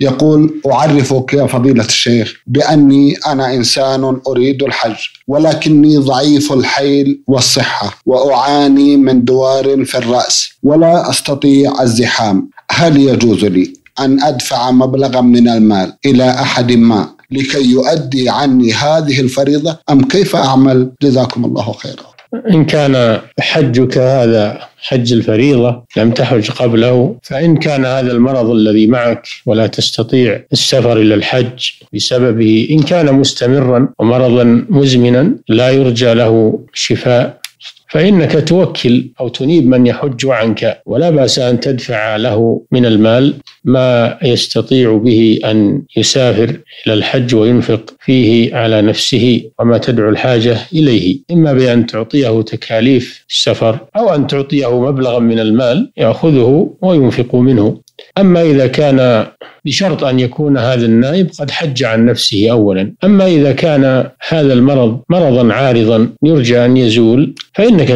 يقول: أعرفك يا فضيلة الشيخ بأني أنا إنسان أريد الحج، ولكني ضعيف الحيل والصحة، وأعاني من دوار في الرأس ولا أستطيع الزحام. هل يجوز لي أن أدفع مبلغا من المال إلى أحد ما لكي يؤدي عني هذه الفريضة، أم كيف أعمل؟ جزاكم الله خيرا. إن كان حجك هذا حج الفريضة لم تحج قبله، فإن كان هذا المرض الذي معك ولا تستطيع السفر إلى الحج بسببه، إن كان مستمرا ومرضا مزمنا لا يرجى له شفاء، فإنك توكل أو تنيب من يحج عنك، ولا بأس أن تدفع له من المال ما يستطيع به أن يسافر إلى الحج وينفق فيه على نفسه وما تدعو الحاجة إليه، إما بأن تعطيه تكاليف السفر أو أن تعطيه مبلغا من المال يأخذه وينفق منه. أما إذا كان بشرط أن يكون هذا النائب قد حج عن نفسه أولا، أما إذا كان هذا المرض مرضا عارضا يرجى أن يزول فإنك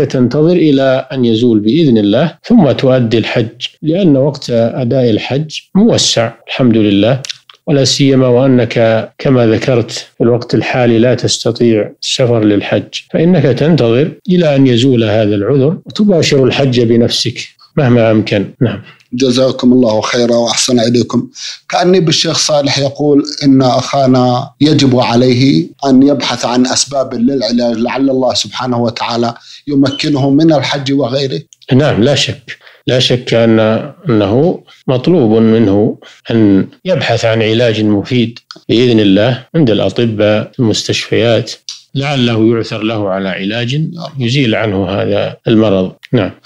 تنتظر إلى أن يزول بإذن الله، ثم تؤدي الحج، لأن وقت أداء الحج موسع الحمد لله، ولا سيما وأنك كما ذكرت في الوقت الحالي لا تستطيع السفر للحج، فإنك تنتظر إلى أن يزول هذا العذر وتباشر الحج بنفسك مهما أمكن. نعم، جزاكم الله خيرا وأحسن إليكم. كأني بالشيخ صالح يقول إن أخانا يجب عليه أن يبحث عن أسباب للعلاج، لعل الله سبحانه وتعالى يمكنه من الحج وغيره. نعم، لا شك أنه مطلوب منه أن يبحث عن علاج مفيد بإذن الله عند الأطباء المستشفيات، لعله يعثر له على علاج يزيل عنه هذا المرض. نعم.